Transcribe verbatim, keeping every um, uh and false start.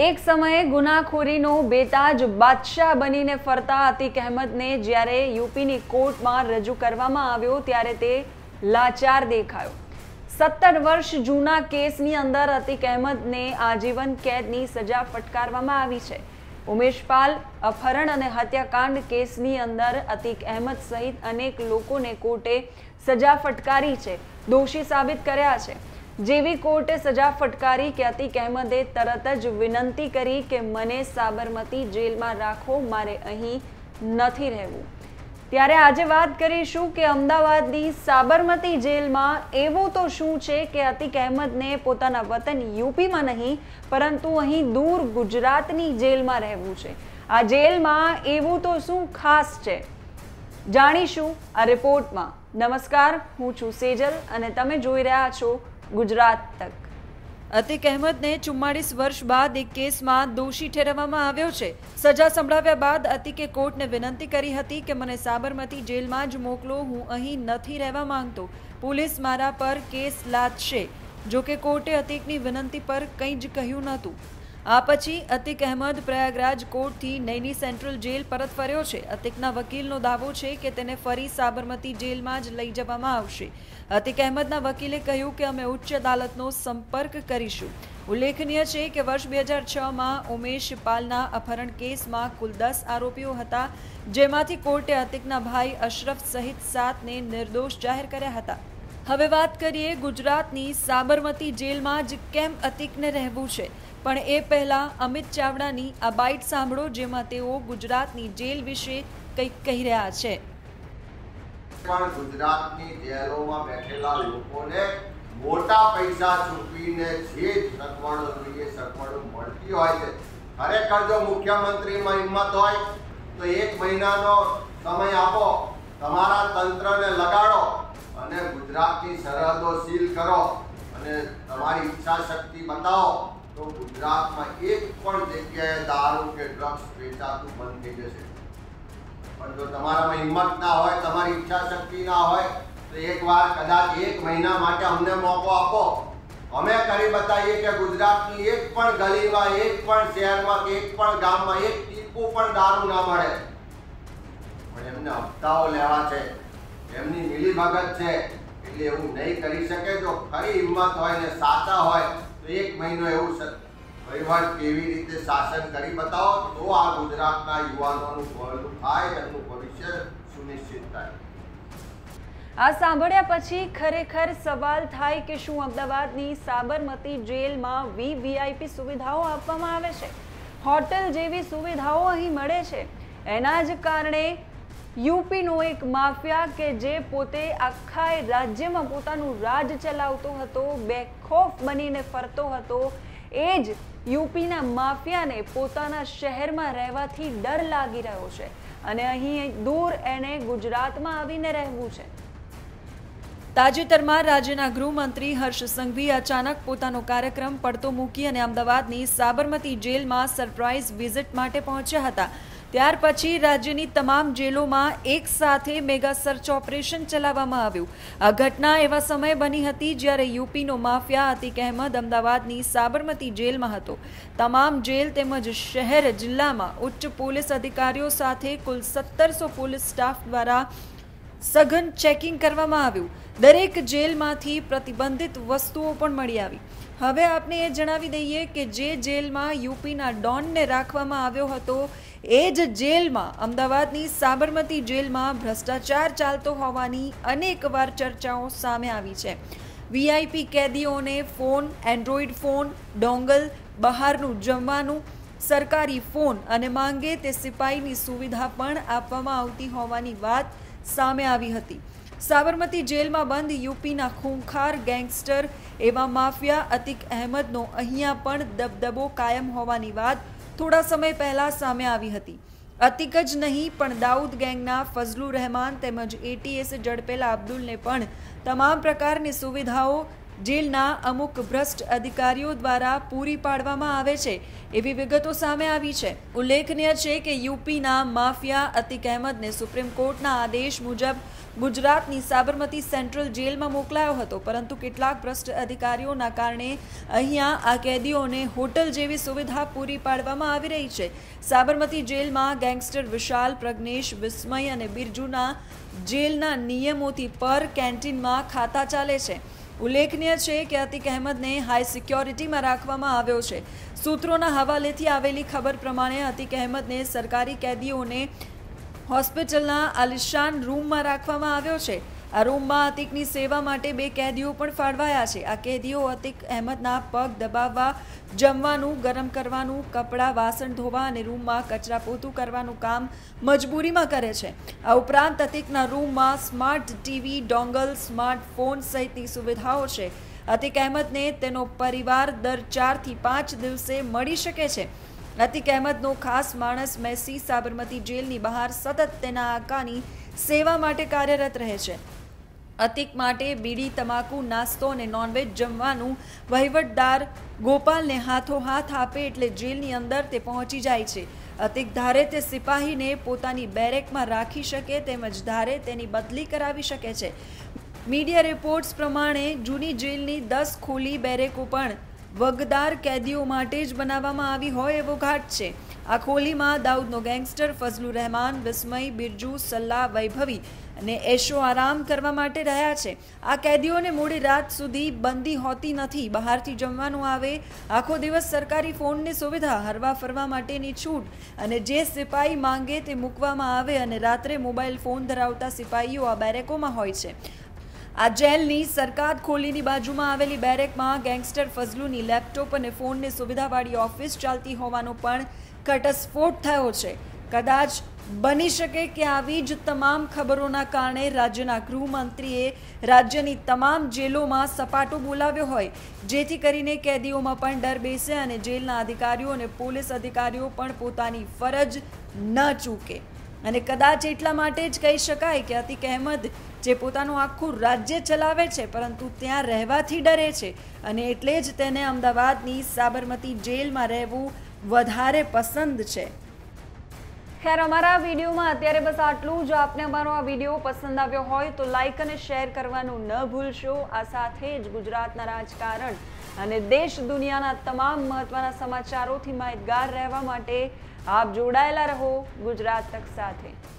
एक समय गुनाखोरीनो बेताज बादशाह बनीने फरता अतीक अहमद ने ज्यारे यूपीनी कोर्ट में रजू करवामां आव्यो त्यारे ते लाचार देखायो। सत्तर वर्ष जूना केसनी अंदर अतीक अहमद ने आजीवन कैदनी सजा फटकारवामां आवी छे। उमेश पाल अपहरण अने हत्याकांड केसनी अंदर अतीक अहमद सहित अनेक लोकोने कोर्टे सजा फटकारी छे, दोषी साबित कर्या छे। जेवी कोर्टे सजा फटकारी के अतीक अहमदे तरत ज विनंती करी के मने साबरमती जेल में राखो, मारे अहीं नथी रहेवुं। त्यारे आजे वात करीशुं के अमदावादनी साबरमती जेल में एवुं तो शुं छे के अतीक अहमद ने पोताना वतन यूपी में नहीं परंतु अहीं दूर गुजरातनी जेल में रहेवुं छे। आ जेल में एवुं तो शुं खास छे, जाणीशुं आ रिपोर्ट में। नमस्कार, हूँ छुं सेजल अने तमे जोई रह्या छो गुजरात तक। अतीक अहमद ने चुम्मालीस वर्ष बाद एक केस में दोषी ठेरवामां आव्यो छे। सजा संभळाव्या बाद अतीके कोर्टने विनंती करी हती के मने साबरमती जेल में ज मोकलो, हूँ अहीं नथी रहेवा मांगतो, पुलिस मारा पर केस लादशे। जो के कोर्टे अतीकनी विनंती पर कंई ज कह्युं नहोतुं। आ पछी अतीक अहमद प्रयागराज कोर्ट थी नैनी सेंट्रल जेल परत फर्यो छे। अतीकना वकीलनो दावो छे के तेने फरी साबरमती जेल में ज लई जवामां आवशे। अतीक अहमदना वकीले कह्युं के अमे उच्च अदालतनो संपर्क करीशुं। उल्लेखनीय छे के वर्ष दो हज़ार छह में उमेश पालना अपहरण केस में कुल दस आरोपीओ हता, जेमांथी कोर्टे अतीकना भाई अशरफ सहित सात ने निर्दोष जाहेर कर्या हता। हवे वात करीए गुजरातनी साबरमती जेल में ज केम अतीकने रहेवुं छे। पण ए पहला अमित चावड़ानी आ बाइट सांभळो, जेमां तेओ गुजरातनी जेल विशे कंईक कही रह्या छे। गुजरातनी जेलोमां बेठेला लोकोने मोटा पैसा चूकवीने जे सकवणो જોઈએ सकवणो મળતી હોય છે। ખરેખર જો મુખ્યમંત્રીમાં હિંમત હોય તો એક મહિનાનો સમય આપો, તમારા તંત્રને લગાડો અને ગુજરાતની સરહદો સીલ કરો અને તમારી ઈચ્છા શક્તિ બતાવો तो गुजरात में एक पण जगह दारू के ड्रग्स वेचातु बंद थी जैसे। पर जो तमारा में हिम्मत ना हो, तमारी इच्छा शक्ति ना हो तो एक बार कदाच एक महीना माटे हमने मौको आपो, हमें करी बताइए कि गुजरात की एक पण गली में, एक पण शहर में, एक पण गाम में एक टीपू पण दारू ना मळे। पण एमने हफ्ताओ लेवा छे, एमनी मिली भगत छे એટલે એવું નહીં કરી શકે। जो खरी हिम्मत होय ने साचा होय एक महीनो एवं परिवार केवी रीते शासन करी बताओ तो आ गुजरात ना युवानोनु भलु थाय, તેમનું ભવિષ્ય સુનિશ્ચિત થાય। આ સાંભળ્યા પછી ખરેખર સવાલ થાય કે શું અમદાવાદની સાબરમતી જેલમાં વીવીઆઈપી સુવિધાઓ આપવામાં આવે છે? હોટેલ જેવી સુવિધાઓ અહીં મળે છે। એના જ કારણે यूपीनो एक माफिया के जे पोते आखाए राज्यमां पोतानुं राज चलावतो हतो, बेखौफ बनीने फरतो हतो, ए ज यूपीना माफियाने पोताना शहेरमां रहेवाथी डर लागी रह्यो छे अने અહીં दूर एने गुजरातमां आवीने रहेवुं छे। તાજેતરમાં રાજ્યના ગૃહમંત્રી હર્ષ સંઘવી અચાનક પોતાનો કાર્યક્રમ પડતો મૂકી અને અમદાવાદની સાબરમતી જેલમાં સરપ્રાઇઝ વિઝિટ માટે પહોંચ્યા હતા। ત્યાર પછી રાજ્યની તમામ જેલોમાં એક સાથે મેગા સર્ચ ઓપરેશન ચલાવવામાં આવ્યું। આ ઘટના એવા સમયે બની હતી જ્યારે યુપીનો માફિયા અતીક અહેમદ અમદાવાદની સાબરમતી જેલમાં હતો। તમામ જેલ તેમજ શહેર જિલ્લામાં ઉચ્ચ પોલીસ અધિકારીઓ સાથે કુલ સત્તરસો પોલીસ સ્ટાફ દ્વારા સઘન ચેકિંગ કરવામાં આવ્યું। દરેક જેલમાંથી પ્રતિબંધિત વસ્તુઓ પણ મળી આવી। હવે આપને એ જણાવી દઈએ કે જે જેલમાં યુપીના ડોનને રાખવામાં આવ્યો હતો એ જ જેલમાં અમદાવાદની સાબરમતી જેલમાં ભ્રષ્ટાચાર ચાલતો હોવાની અનેકવાર ચર્ચાઓ સામે આવી છે। વીઆઈપી કેદીઓને ફોન, એન્ડ્રોઈડ ફોન, ડોંગલ, બહારનું જમવાનું, સરકારી ફોન અને માંગે તે સિપાઈની સુવિધા પણ આપવામાં આવતી હોવાની વાત સામે આવી હતી। સાબરમતી જેલમાં બંધ યુપીના ખૂંખાર ગેંગસ્ટર એવા માફિયા અતીક અહેમદનો અહીંયા પણ દબદબો કાયમ હોવાની વાત થોડા સમય પહેલાં સામે આવી હતી। અતીક જ નહીં પણ દાઉદ ગેંગના ફઝલુર રહેમાન તેમજ એટીએસે ઝડપેલા અબ્દુલને પણ તમામ પ્રકારની સુવિધાઓ જેલના અમુક ભ્રષ્ટ અધિકારીઓ દ્વારા પૂરી પાડવામાં આવે છે એવી વિગતો સામે આવી છે। ઉલ્લેખનીય છે કે યુપીના માફિયા અતિક અહેમદને સુપ્રીમ કોર્ટના આદેશ મુજબ ગુજરાતની સાબરમતી સેન્ટ્રલ જેલમાં મોકલાયો હતો, પરંતુ કેટલાક ભ્રષ્ટ અધિકારીઓના કારણે અહીંયા આ કેદીઓને હોટલ જેવી સુવિધા પૂરી પાડવામાં આવી રહી છે। સાબરમતી જેલમાં ગેંગસ્ટર વિશાલ, પ્રજ્ઞેશ, વિસ્મય અને બિરજુના જેલના નિયમોથી પર કેન્ટીનમાં ખાતા ચાલે છે। ઉલ્લેખનીય છે કે અતિક અહેમદને હાઈ સિક્યોરિટીમાં રાખવામાં આવ્યો છે। સૂત્રોના હવાલેથી આવેલી ખબર પ્રમાણે અતિક અહેમદને સરકારી કેદીઓને હોસ્પિટલના આલિશાન રૂમમાં રાખવામાં આવ્યો છે। આ રૂમમાં અતિકની સેવા માટે બે કેદીઓ પણ ફાળવાયા છે। આ કેદીઓ અતિક અહેમદના પગ દબાવવા, જમવાનું ગરમ કરવાનું, કપડાં વાસણ ધોવા અને રૂમમાં કચરાપોતું કરવાનું કામ મજબૂરીમાં કરે છે। આ ઉપરાંત અતિકના રૂમમાં સ્માર્ટ ટીવી, ડોંગલ, સ્માર્ટફોન સહિતની સુવિધાઓ છે। અતિક અહેમદને તેનો પરિવાર દર ચારથી પાંચ દિવસે મળી શકે છે। અતિક અહેમદનો ખાસ માણસ મેસી સાબરમતી જેલની બહાર સતત તેના આકાની સેવા માટે કાર્યરત રહે છે। અતિક માટે બીડી, તમાકુ, નાસ્તો અને નોનવેજ જમવાનું વહીવટદાર ગોપાલને હાથોહાથ આપે એટલે જેલની અંદર તે પહોંચી જાય છે। અતિક ધારે તે સિપાહીને પોતાની બેરેકમાં રાખી શકે તેમજ ધારે તેની બદલી કરાવી શકે છે। મીડિયા રિપોર્ટ્સ પ્રમાણે જૂની જેલની દસ ખુલ્લી બેરેકો પણ વગદાર કેદીઓ માટે જ બનાવવામાં આવી હોય એવો ઘાટ છે। આ ખોલીમાં દાઉદનો ગેંગસ્ટર, ફઝલુર રહેમાન, વિસ્મય, બિરજુ, સલ્લા, વૈભવી અને એશો આરામ કરવા માટે રહ્યા છે। આ કેદીઓને મોડી રાત સુધી બંદી હોતી નથી, બહારથી જમવાનું આવે, આખો દિવસ સરકારી ફોનની સુવિધા, હરવા ફરવા માટેની છૂટ અને જે સિપાહી માંગે તે મૂકવામાં આવે અને રાત્રે મોબાઈલ ફોન ધરાવતા સિપાહીઓ આ બેરેકોમાં હોય છે। આ જેલની સરકાત ખોલીની બાજુમાં આવેલી બેરેકમાં ગેંગસ્ટર ફઝલુની લેપટોપ અને ફોનની સુવિધાવાળી ઓફિસ ચાલતી હોવાનો પણ ઘટસ્ફોટ થયો છે। કદાચ બની શકે કે આવી જ તમામ ખબરોના કારણે રાજ્યના ગૃહમંત્રીએ રાજ્યની તમામ જેલોમાં સપાટો બોલાવ્યો હોય, જેથી કરીને કેદીઓમાં પણ ડર બેસે અને જેલના અધિકારીઓ અને પોલીસ અધિકારીઓ પણ પોતાની ફરજ ન ચૂકે। અને કદાચ એટલા માટે જ કહી શકાય કે અતિક અહેમદ જે પોતાનું આખું રાજ્ય ચલાવે છે, પરંતુ ત્યાં રહેવાથી ડરે છે અને એટલે જ તેને અમદાવાદની સાબરમતી જેલમાં રહેવું વધારે પસંદ છે। ખેર, અમારા વિડીયોમાં અત્યારે બસ આટલું જ। આપને અમારો આ વિડીયો પસંદ આવ્યો હોય તો લાઇક અને શેર કરવાનું ન ભૂલશો। આ સાથે જ ગુજરાતના રાજકારણ અને દેશ દુનિયાના તમામ મહત્વના સમાચારોથી માહિતગાર રહેવા માટે આપ જોડાયેલા રહો ગુજરાત તક સાથે।